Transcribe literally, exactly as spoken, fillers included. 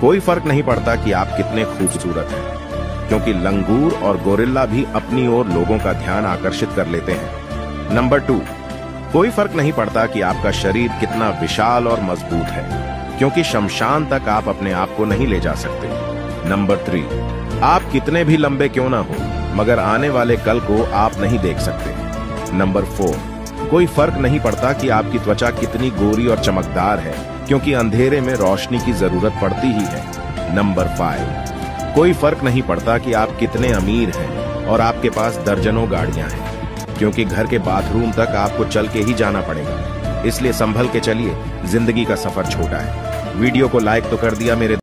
कोई फर्क नहीं पड़ता कि आप कितने खूबसूरत हैं, क्योंकि लंगूर और गोरिल्ला भी अपनी ओर लोगों का ध्यान आकर्षित कर लेते हैं। नंबर टू, कोई फर्क नहीं पड़ता कि आपका शरीर कितना विशाल और मजबूत है, क्योंकि शमशान तक आप अपने आप को नहीं ले जा सकते। नंबर थ्री, आप कितने भी लंबे क्यों ना हो, मगर आने वाले कल को आप नहीं देख सकते। नंबर फोर, कोई फर्क नहीं पड़ता कि आपकी त्वचा कितनी गोरी और चमकदार है, क्योंकि अंधेरे में रोशनी की जरूरत पड़ती ही है। नंबर फाइव, कोई फर्क नहीं पड़ता कि आप कितने अमीर हैं और आपके पास दर्जनों गाड़ियां हैं, क्योंकि घर के बाथरूम तक आपको चल के ही जाना पड़ेगा। इसलिए संभल के चलिए, जिंदगी का सफर छोटा है। वीडियो को लाइक तो कर दिया मेरे